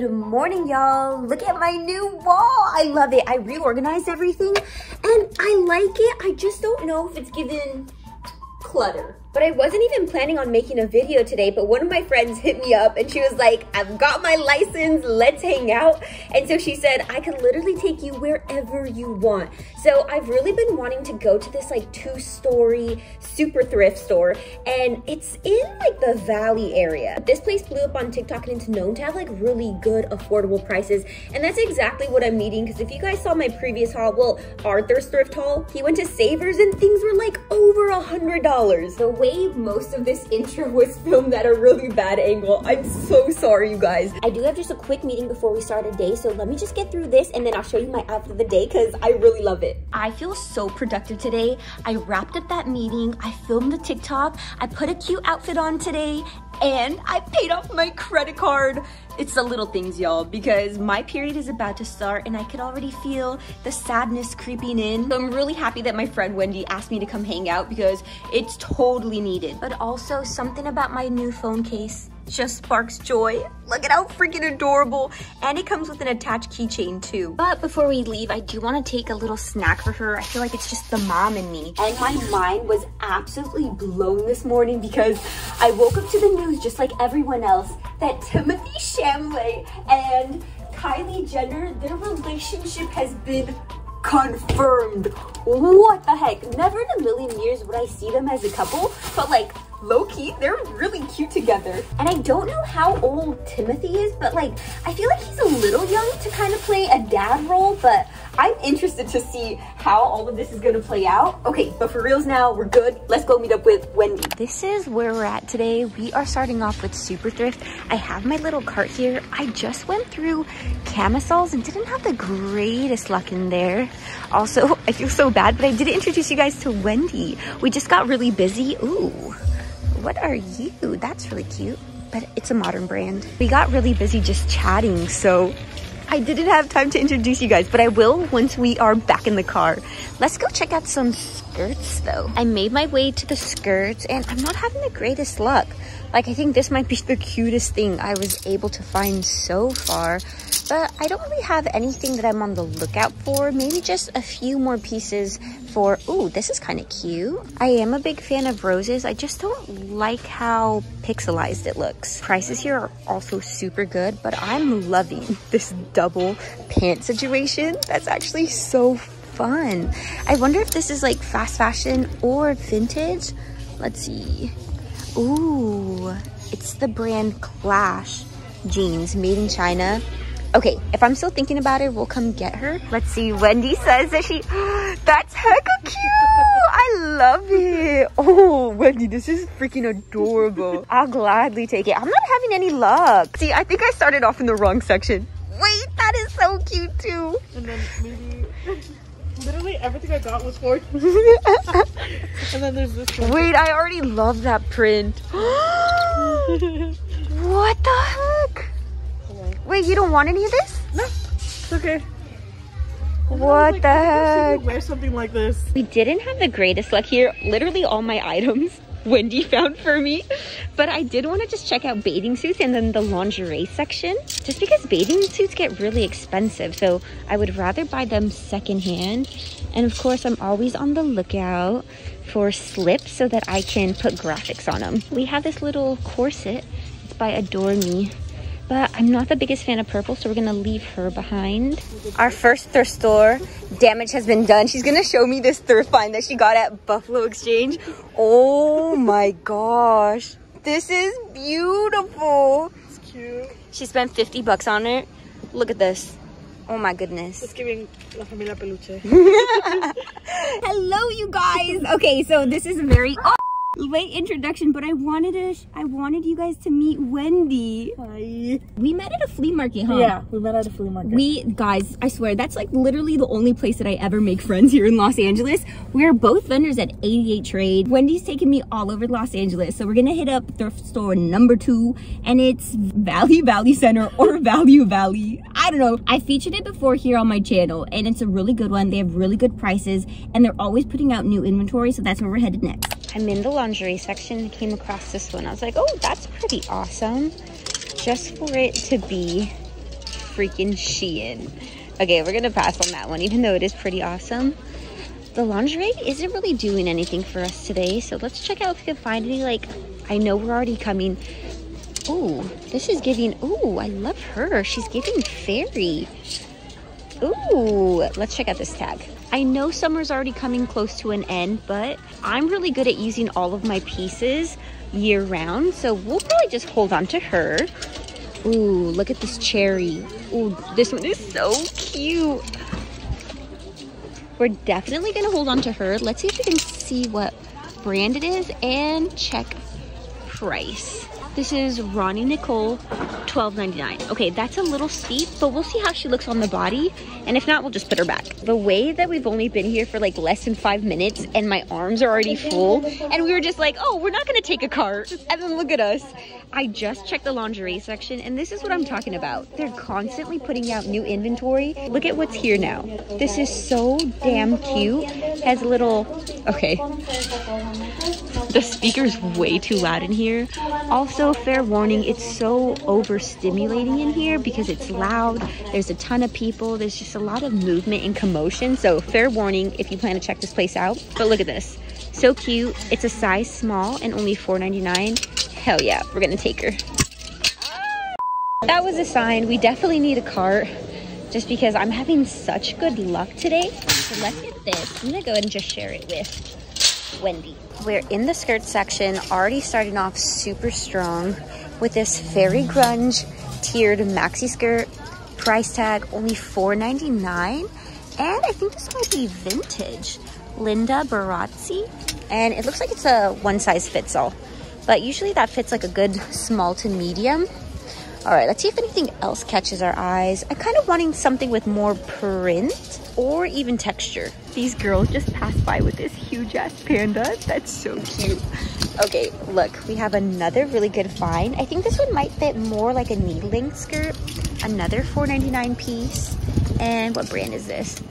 Good morning, y'all. Look at my new wall. I love it. I reorganized everything and I like it. I just don't know if it's given clutter. But I wasn't even planning on making a video today, but one of my friends hit me up and she was like, I've got my license, let's hang out. And so she said, I can literally take you wherever you want. So I've really been wanting to go to this like 2-story super thrift store, and it's in like the Valley area. This place blew up on TikTok and it's known to have like really good affordable prices. And that's exactly what I'm needing, because if you guys saw my previous haul, well, Arthur's thrift haul, he went to Savers and things were like over $100. So way most of this intro was filmed at a really bad angle. I'm so sorry, you guys. I do have just a quick meeting before we start a day, so let me just get through this and then I'll show you my outfit of the day because I really love it. I feel so productive today. I wrapped up that meeting, I filmed the TikTok, I put a cute outfit on today, and I paid off my credit card. It's the little things, y'all, because my period is about to start and I could already feel the sadness creeping in. So I'm really happy that my friend Wendy asked me to come hang out because it's totally needed. But also, something about my new phone case just sparks joy. Look at how freaking adorable. And it comes with an attached keychain too. But before we leave, I do want to take a little snack for her. I feel like it's just the mom in me. And my mind was absolutely blown this morning because I woke up to the news just like everyone else that Timothée Chalamet and Kylie Jenner, their relationship has been confirmed. What the heck? Never in a million years would I see them as a couple, but like, low-key, they're really cute together. And I don't know how old Timothée is, but like, I feel like he's a little young to kind of play a dad role, but I'm interested to see how all of this is gonna play out. Okay, but for reals now, we're good. Let's go meet up with Wendy. This is where we're at today. We are starting off with Super Thrift. I have my little cart here. I just went through camisoles and didn't have the greatest luck in there. Also, I feel so bad, but I did introduce you guys to Wendy. We just got really busy. Ooh. What are you? That's really cute, but it's a modern brand. We got really busy just chatting, so I didn't have time to introduce you guys, but I will once we are back in the car. Let's go check out some skirts though. I made my way to the skirts and I'm not having the greatest luck. Like, I think this might be the cutest thing I was able to find so far, but I don't really have anything that I'm on the lookout for. Maybe just a few more pieces for, ooh, this is kind of cute. I am a big fan of roses. I just don't like how pixelized it looks. Prices here are also super good, but I'm loving this double pant situation. That's actually so fun. I wonder if this is like fast fashion or vintage. Let's see. Ooh, it's the brand Clash jeans, made in China. Okay, if I'm still thinking about it, we'll come get her. Let's see, Wendy says that she, that's hecka cute. I love it. Oh, Wendy, this is freaking adorable. I'll gladly take it. I'm not having any luck. See, I think I started off in the wrong section. Wait, that is so cute too. And then maybe, literally everything I got was for And then there's this one. Wait, I already love that print. What the heck? Wait, you don't want any of this? No, it's okay. What the heck? Wear something like this. We didn't have the greatest luck here. Literally all my items Wendy found for me. But I did want to just check out bathing suits and then the lingerie section, just because bathing suits get really expensive. So I would rather buy them secondhand. And of course, I'm always on the lookout for slips so that I can put graphics on them. We have this little corset. It's by Adore Me. But I'm not the biggest fan of purple, so we're gonna leave her behind. Our first thrift store, damage has been done. She's gonna show me this thrift find that she got at Buffalo Exchange. Oh my gosh. This is beautiful. It's cute. She spent 50 bucks on it. Look at this. Oh my goodness. It's giving La Familia Peluche. Hello, you guys. Okay, so this is very... Oh! Late introduction, but I wanted you guys to meet Wendy. Hi. We met at a flea market, huh? Yeah, we met at a flea market. We, guys, I swear, that's like literally the only place that I ever make friends here in Los Angeles. We're both vendors at 88 Trade. Wendy's taken me all over Los Angeles, so we're gonna hit up thrift store number 2, and it's Valley Center or Value Valley. I don't know. I featured it before here on my channel, and it's a really good one. They have really good prices, and they're always putting out new inventory, so that's where we're headed next. I'm in the lingerie section and came across this one. I was like, oh, that's pretty awesome. Just for it to be freaking Shein. Okay, we're gonna pass on that one, even though it is pretty awesome. The lingerie isn't really doing anything for us today, so let's check out if we can find any. Like, I know we're already coming. Ooh, this is giving, ooh, I love her. She's giving fairy. Ooh, let's check out this tag. I know summer's already coming close to an end, but I'm really good at using all of my pieces year round, so we'll probably just hold on to her. Ooh, look at this cherry. Ooh, this one is so cute. We're definitely gonna hold on to her. Let's see if we can see what brand it is and check price. This is Ronnie Nicole, $12.99. Okay, that's a little steep, but we'll see how she looks on the body. And if not, we'll just put her back. The way that we've only been here for like less than 5 minutes and my arms are already full. And we were just like, oh, we're not gonna take a cart. And then look at us. I just checked the lingerie section and this is what I'm talking about. They're constantly putting out new inventory. Look at what's here now. This is so damn cute. Has a little, okay. The speaker's way too loud in here. Also, fair warning, it's so overstimulating in here because it's loud. There's a ton of people. There's just a lot of movement and commotion. So fair warning if you plan to check this place out. But look at this. So cute. It's a size small and only $4.99. Hell yeah, we're gonna take her. That was a sign. We definitely need a cart just because I'm having such good luck today. So let's get this. I'm gonna go ahead and just share it with Wendy. We're in the skirt section, already starting off super strong with this fairy grunge tiered maxi skirt, price tag only $4.99, and I think this might be vintage Linda Barazzi, and it looks like it's a one size fits all, but usually that fits like a good small to medium. All right, let's see if anything else catches our eyes. I'm kind of wanting something with more print or even texture. These girls just passed by with this huge ass panda. That's so cute. Okay, look, we have another really good find. I think this one might fit more like a knee-length skirt. Another $4.99 piece. And what brand is this?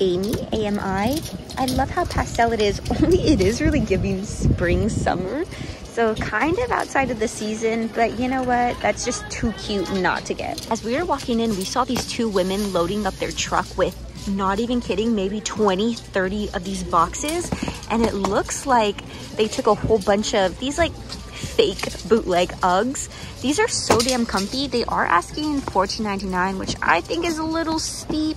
AMI. I love how pastel it is, only it is really giving spring, summer. So kind of outside of the season, but you know what? That's just too cute not to get. As we were walking in, we saw these two women loading up their truck with, not even kidding, maybe 20, 30 of these boxes. And it looks like they took a whole bunch of these like fake bootleg Uggs. These are so damn comfy. They are asking $14.99, which I think is a little steep.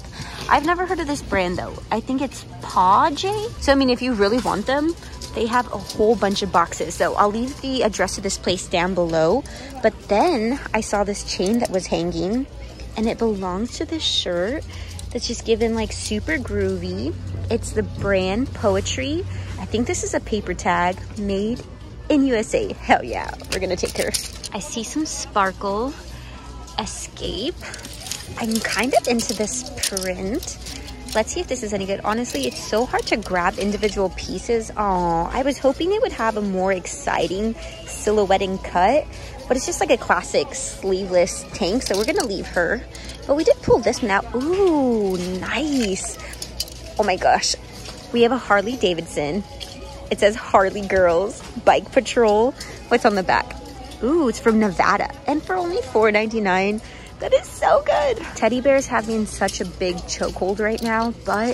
I've never heard of this brand though. I think it's PAJ. So I mean, if you really want them, they have a whole bunch of boxes. So I'll leave the address of this place down below. But then I saw this chain that was hanging and it belongs to this shirt that's just given like super groovy. It's the brand Poetry. I think this is a paper tag made in USA. Hell yeah, we're gonna take her. I see some sparkle, escape. I'm kind of into this print. Let's see if this is any good. Honestly, it's so hard to grab individual pieces. Oh, I was hoping it would have a more exciting silhouetting cut, but it's just like a classic sleeveless tank, so we're gonna leave her. But we did pull this one out. Ooh, nice. Oh my gosh. We have a Harley Davidson. It says Harley Girls, Bike Patrol. What's on the back? Ooh, it's from Nevada. And for only $4.99. That is so good. Teddy bears having such a big chokehold right now, but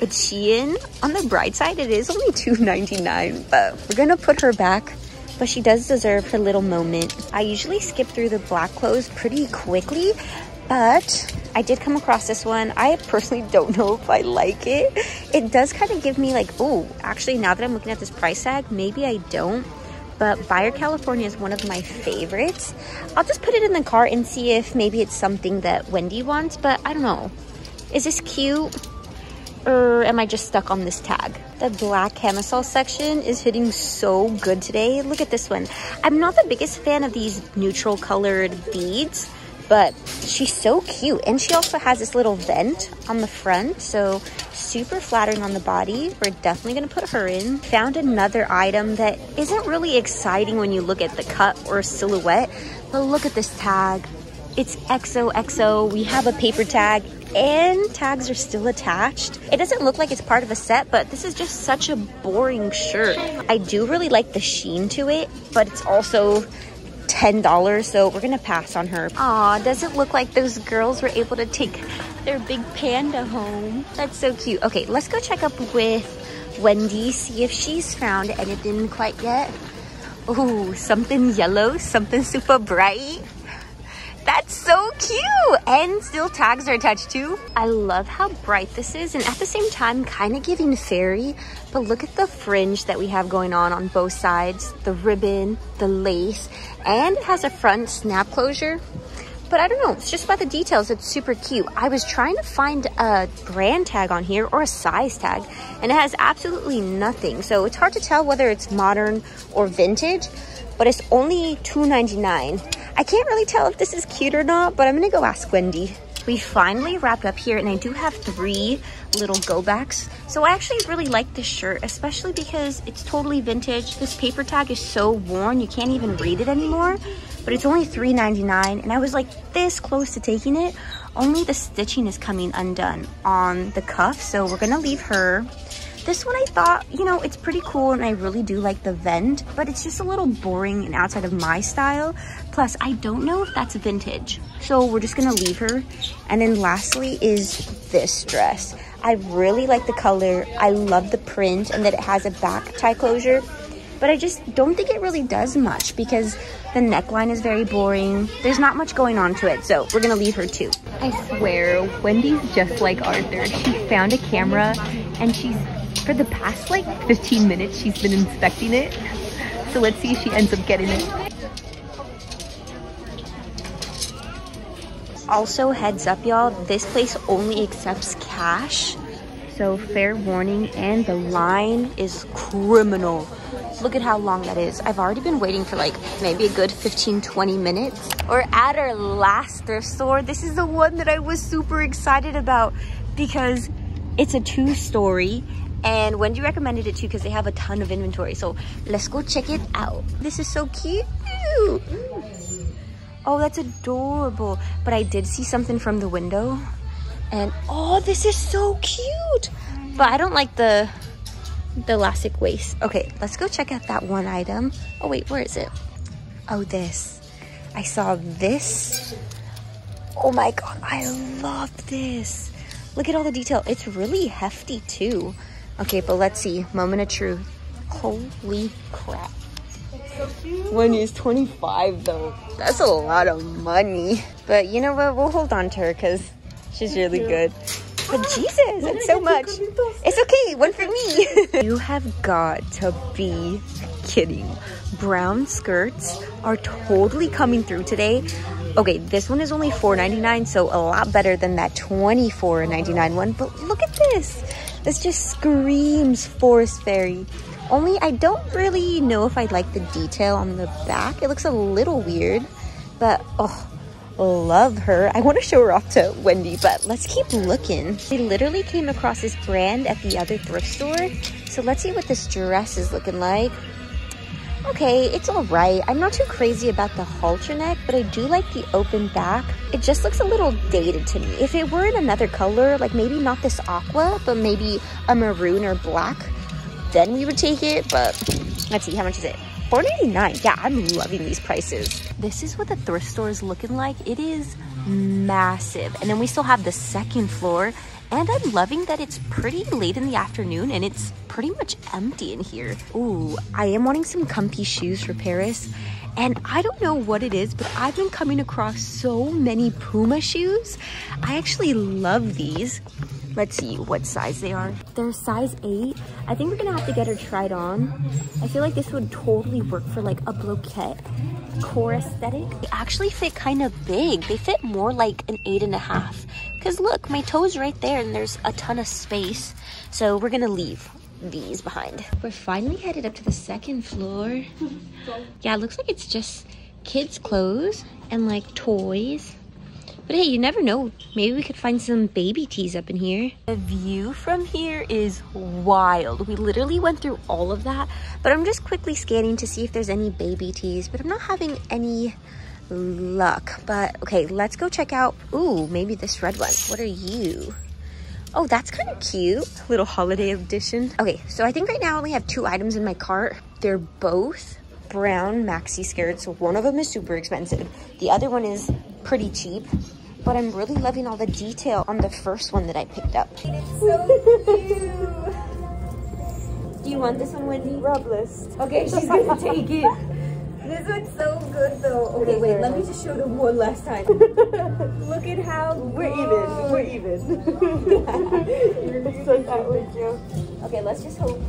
it's Shein. On the bright side, it is only $2.99, but we're gonna put her back, but she does deserve her little moment. I usually skip through the black clothes pretty quickly, but I did come across this one. I personally don't know if I like it. It does kind of give me like, oh, actually now that I'm looking at this price tag, maybe I don't. But Bayer California is one of my favorites. I'll just put it in the cart and see if maybe it's something that Wendy wants, but I don't know. Is this cute or am I just stuck on this tag? The black camisole section is hitting so good today. Look at this one. I'm not the biggest fan of these neutral colored beads, but she's so cute. And she also has this little vent on the front, so super flattering on the body. We're definitely gonna put her in. Found another item that isn't really exciting when you look at the cut or silhouette, but look at this tag. It's XOXO, we have a paper tag, and tags are still attached. It doesn't look like it's part of a set, but this is just such a boring shirt. I do really like the sheen to it, but it's also $10, so we're gonna pass on her. Aw, doesn't look like those girls were able to take their big panda home. That's so cute. Okay, let's go check up with Wendy, see if she's found anything quite yet. Oh, something yellow, something super bright. That's so cute! And still tags are attached too. I love how bright this is, and at the same time kind of giving fairy, but look at the fringe that we have going on both sides, the ribbon, the lace, and it has a front snap closure. But I don't know, it's just about the details, it's super cute. I was trying to find a brand tag on here or a size tag, and it has absolutely nothing. So it's hard to tell whether it's modern or vintage, but it's only $2.99. I can't really tell if this is cute or not, but I'm gonna go ask Wendy. We finally wrapped up here, and I do have three little go-backs. So I actually really like this shirt, especially because it's totally vintage. This paper tag is so worn, you can't even read it anymore. But it's only $3.99, and I was like this close to taking it. Only the stitching is coming undone on the cuff, so we're gonna leave her. This one I thought, you know, it's pretty cool, and I really do like the vent, but it's just a little boring and outside of my style. Plus, I don't know if that's vintage, so we're just gonna leave her. And then lastly is this dress. I really like the color. I love the print and that it has a back tie closure. But I just don't think it really does much because the neckline is very boring. There's not much going on to it, so we're gonna leave her too. I swear, Wendy's just like Arthur. She found a camera, and she's, for the past like 15 minutes, she's been inspecting it. So let's see if she ends up getting it. Also, heads up y'all, this place only accepts cash. So fair warning, and the line is criminal. Look at how long that is. I've already been waiting for like maybe a good 15-20 minutes. We're at our last thrift store. This is the one that I was super excited about because it's a two-story, and Wendy recommended it too because they have a ton of inventory. So let's go check it out. This is so cute. Oh, that's adorable. But I did see something from the window, and oh, this is so cute. But I don't like the elastic waist. Okay, let's go check out that one item. Oh wait, where is it? Oh, this. I saw this. Oh my god, I love this. Look at all the detail. It's really hefty too. Okay, but let's see. Moment of truth. Holy crap. It's so cute. Wendy's 25 though. That's a lot of money. But you know what? We'll hold on to her because she's really good. But Jesus, that's so much. It's okay, one for me. You have got to be kidding. Brown skirts are totally coming through today. Okay, this one is only $4.99, so a lot better than that $24.99 one. But look at this. This just screams forest fairy. Only I don't really know if I like the detail on the back. It looks a little weird, but oh. Love her. I want to show her off to Wendy, but let's keep looking. We literally came across this brand at the other thrift store, so let's see what this dress is looking like. Okay, it's all right. I'm not too crazy about the halter neck, but I do like the open back. It just looks a little dated to me. If it were in another color, like maybe not this aqua, but maybe a maroon or black, then we would take it. But let's see, how much is it? $4.99. Yeah, I'm loving these prices. This is what the thrift store is looking like. It is massive. And then we still have the second floor. And I'm loving that it's pretty late in the afternoon and it's pretty much empty in here. Ooh, I am wanting some comfy shoes for Paris. And I don't know what it is, but I've been coming across so many Puma shoes. I actually love these. Let's see what size they are. They're size 8. I think we're gonna have to get her tried on. I feel like this would totally work for like a bloquette core aesthetic. They actually fit kind of big. They fit more like an 8.5. Cause look, my toe's right there and there's a ton of space. So we're gonna leave these behind. We're finally headed up to the second floor. Yeah, it looks like it's just kids' clothes and like toys. But hey, you never know. Maybe we could find some baby tees up in here. The view from here is wild. We literally went through all of that, but I'm just quickly scanning to see if there's any baby tees, but I'm not having any luck. But okay, let's go check out, ooh, maybe this red one. What are you? Oh, that's kind of cute. Little holiday edition. Okay, so I think right now I only have two items in my cart. They're both brown maxi skirts. One of them is super expensive. The other one is pretty cheap. But I'm really loving all the detail on the first one that I picked up. It's so cute. Do you want this one, Wendy? Robless. Okay, she's gonna take it. This one's so good though. Okay, wait, let me just show them one last time. Look at how We're even. You're so cute. Okay, let's just hope.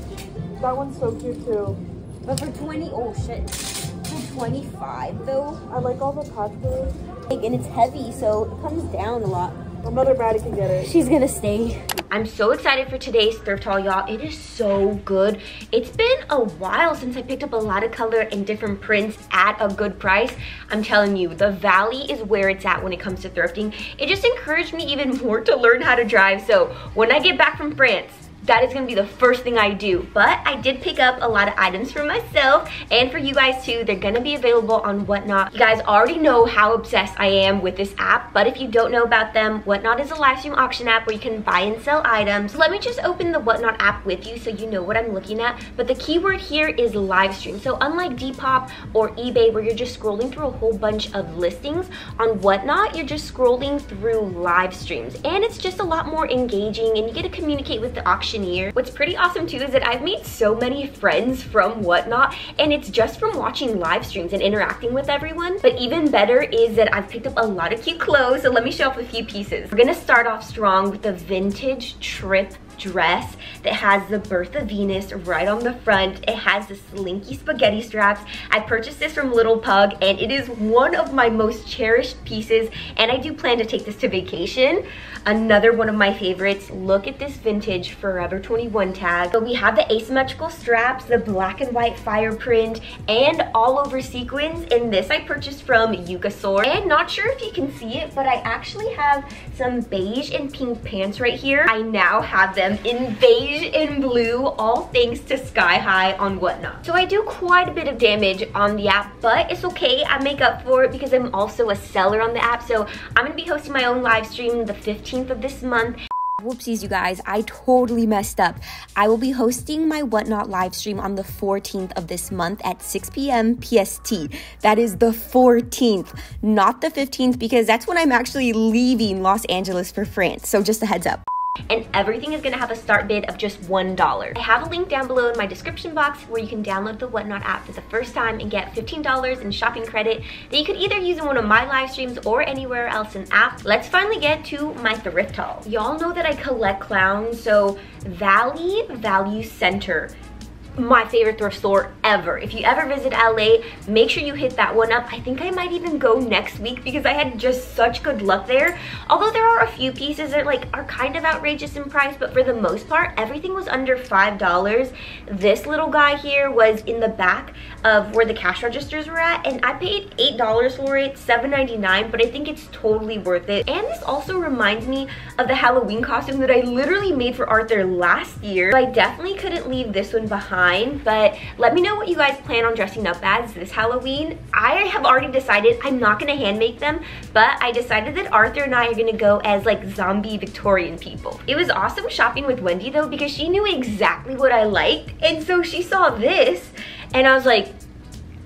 That one's so cute too. But for 20, oh shit. For 25 though. I like all the pot colors. And it's heavy, so it comes down a lot. My mother Brady can get it. She's gonna stay. I'm so excited for today's thrift haul, y'all. It is so good. It's been a while since I picked up a lot of color and different prints at a good price. I'm telling you, the valley is where it's at when it comes to thrifting. It just encouraged me even more to learn how to drive. So when I get back from France, that is gonna be the first thing I do. But I did pick up a lot of items for myself and for you guys too. They're gonna be available on Whatnot. You guys already know how obsessed I am with this app, but if you don't know about them, Whatnot is a live stream auction app where you can buy and sell items. Let me just open the Whatnot app with you so you know what I'm looking at. But the keyword here is live stream. So unlike Depop or eBay where you're just scrolling through a whole bunch of listings, on Whatnot, you're just scrolling through live streams. And it's just a lot more engaging and you get to communicate with the auction. What's pretty awesome too is that I've made so many friends from Whatnot, and it's just from watching live streams and interacting with everyone. But even better is that I've picked up a lot of cute clothes, so let me show off a few pieces. We're gonna start off strong with the vintage trip dress that has the Birth of Venus right on the front. It has the slinky spaghetti straps. I purchased this from Little Pug and it is one of my most cherished pieces, and I do plan to take this to vacation. Another one of my favorites. Look at this vintage Forever 21 tag. So we have the asymmetrical straps, the black and white fire print, and all over sequins. And this I purchased from Yukasaur. And not sure if you can see it, but I actually have some beige and pink pants right here. I now have them in beige and blue, all thanks to Sky High on Whatnot. So I do quite a bit of damage on the app, but it's okay. I make up for it because I'm also a seller on the app. So I'm gonna be hosting my own live stream the 15th of this month. Whoopsies, you guys, I totally messed up. I will be hosting my Whatnot live stream on the 14th of this month at 6 p.m. PST. That is the 14th, not the 15th, because that's when I'm actually leaving Los Angeles for France. So just a heads up. And everything is gonna have a start bid of just $1. I have a link down below in my description box where you can download the Whatnot app for the first time and get $15 in shopping credit that you could either use in one of my live streams or anywhere else in app. Let's finally get to my thrift haul. Y'all know that I collect clowns, so Value Center, my favorite thrift store ever. If you ever visit LA, make sure you hit that one up. I think I might even go next week because I had just such good luck there. Although there are a few pieces that are kind of outrageous in price, but for the most part, everything was under $5. This little guy here was in the back of where the cash registers were at, and I paid $8 for it, $7.99, but I think it's totally worth it. And this also reminds me of the Halloween costume that I literally made for Arthur last year. So I definitely couldn't leave this one behind. But let me know what you guys plan on dressing up as this Halloween. I have already decided I'm not gonna hand make them, but I decided that Arthur and I are gonna go as zombie Victorian people. It was awesome shopping with Wendy though, because she knew exactly what I liked, and so she saw this and I was like,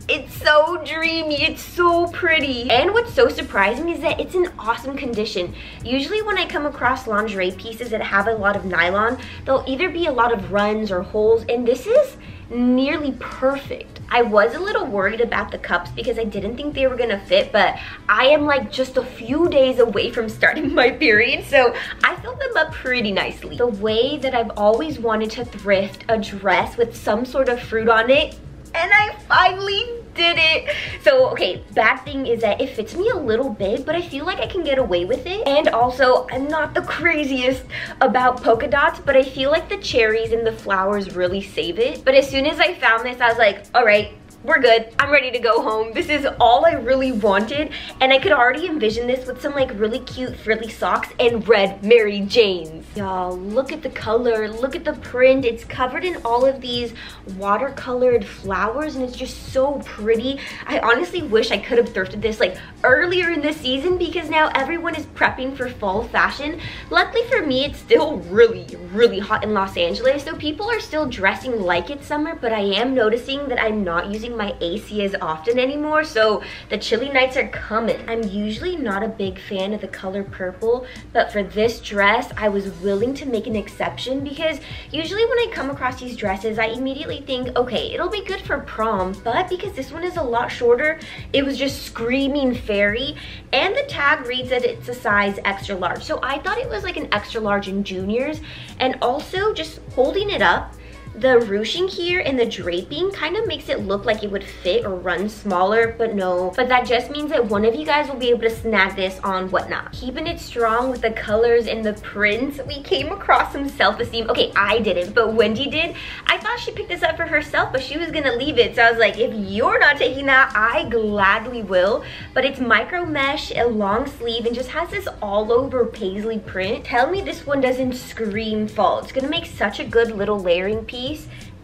it's so dreamy, it's so pretty. And what's so surprising is that it's in awesome condition. Usually when I come across lingerie pieces that have a lot of nylon, there'll either be a lot of runs or holes, and this is nearly perfect. I was a little worried about the cups because I didn't think they were gonna fit, but I am just a few days away from starting my period, so I filled them up pretty nicely. The way that I've always wanted to thrift a dress with some sort of fruit on it, and I finally did it. So, okay, bad thing is that it fits me a little big, but I feel like I can get away with it. And also, I'm not the craziest about polka dots, but I feel like the cherries and the flowers really save it. But as soon as I found this, I was like, all right, we're good. I'm ready to go home. This is all I really wanted. And I could already envision this with some really cute frilly socks and red Mary Janes. Y'all, look at the color, look at the print. It's covered in all of these watercolored flowers and it's just so pretty. I honestly wish I could have thrifted this earlier in the season because now everyone is prepping for fall fashion. Luckily for me, it's still really, really hot in Los Angeles. So people are still dressing like it's summer, but I am noticing that I'm not using my AC as often anymore, so the chilly nights are coming. I'm usually not a big fan of the color purple, but for this dress, I was willing to make an exception because usually when I come across these dresses, I immediately think, okay, it'll be good for prom, but because this one is a lot shorter, it was just screaming fairy, and the tag reads that it's a size extra large. So I thought it was like an extra large in juniors, and also just holding it up, the ruching here and the draping kind of makes it look like it would fit or run smaller, but no. But that just means that one of you guys will be able to snag this on Whatnot. Keeping it strong with the colors and the prints, we came across some self-esteem. Okay, I didn't, but Wendy did. I thought she picked this up for herself, but she was gonna leave it. So I was like, if you're not taking that, I gladly will. But it's micro mesh, a long sleeve, and just has this all over paisley print. Tell me this one doesn't scream fall. It's gonna make such a good little layering piece.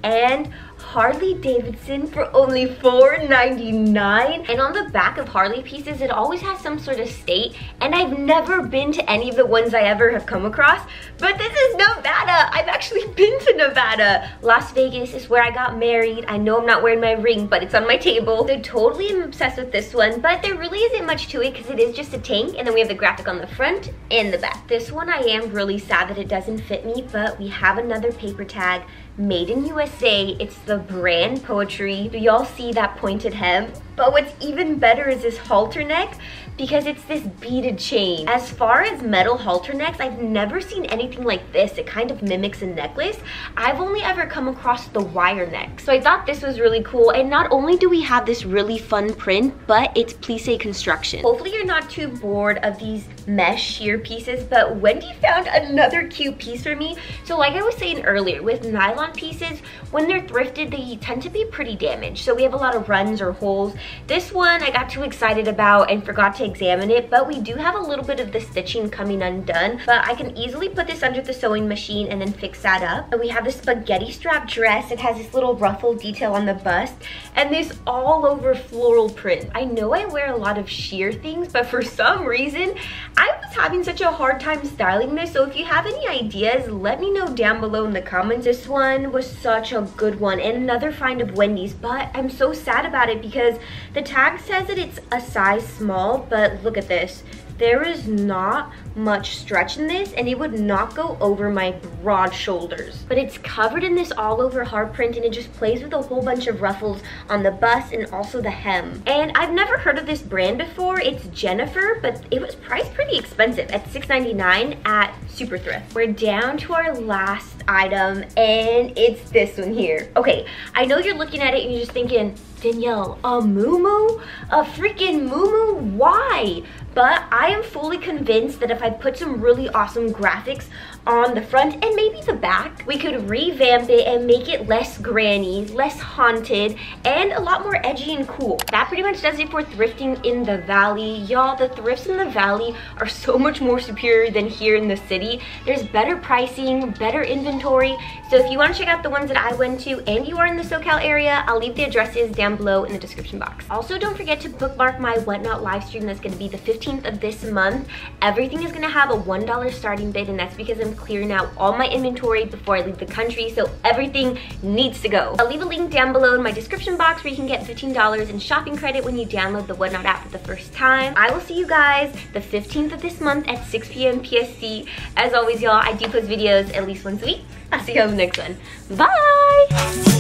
And Harley Davidson for only $4.99. And on the back of Harley pieces, it always has some sort of state, and I've never been to any of the ones I ever have come across, but this is Nevada. I've actually been to Nevada. Las Vegas is where I got married. I know I'm not wearing my ring, but it's on my table. So totally am obsessed with this one, but there really isn't much to it because it is just a tank, and then we have the graphic on the front and the back. This one I am really sad that it doesn't fit me, but we have another paper tag, made in USA. It's the brand Poetry. Do y'all see that pointed hem? But what's even better is this halter neck, because it's this beaded chain. As far as metal halter necks, I've never seen anything like this. It kind of mimics a necklace. I've only ever come across the wire neck. So I thought this was really cool. And not only do we have this really fun print, but it's plissé construction. Hopefully you're not too bored of these mesh sheer pieces, but Wendy found another cute piece for me. So like I was saying earlier, with nylon pieces, when they're thrifted, they tend to be pretty damaged. So we have a lot of runs or holes. This one I got too excited about and forgot to examine it, but we do have a little bit of the stitching coming undone, but I can easily put this under the sewing machine and then fix that up. And we have the spaghetti strap dress. It has this little ruffle detail on the bust and this all over floral print. I know I wear a lot of sheer things, but for some reason, I was having such a hard time styling this. So if you have any ideas, let me know down below in the comments. This one was such a good one and another find of Wendy's, but I'm so sad about it because the tag says that it's a size small, but look at this. There is not much stretch in this, and it would not go over my broad shoulders. But it's covered in this all over hard print, and it just plays with a whole bunch of ruffles on the bust and also the hem. And I've never heard of this brand before. It's Jennifer, but it was priced pretty expensive at $6.99 at Super Thrift. We're down to our last item, and it's this one here. Okay, I know you're looking at it and you're just thinking, Danielle, a muumuu? A freaking muumuu? Why? But I am fully convinced that if I put some really awesome graphics on the front and maybe the back, we could revamp it and make it less granny, less haunted, and a lot more edgy and cool. That pretty much does it for thrifting in the valley. Y'all, the thrifts in the valley are so much more superior than here in the city. There's better pricing, better inventory. So if you want to check out the ones that I went to and you are in the SoCal area, I'll leave the addresses down below in the description box. Also, don't forget to bookmark my Whatnot live stream that's going to be the 15th of this month. Everything is going to have a $1 starting bid, and that's because I'm clearing out all my inventory before I leave the country, so everything needs to go. I'll leave a link down below in my description box where you can get $15 in shopping credit when you download the Whatnot app for the first time. I will see you guys the 15th of this month at 6 p.m. PST. As always, y'all, I do post videos at least once a week. I'll see you on the next one. Bye!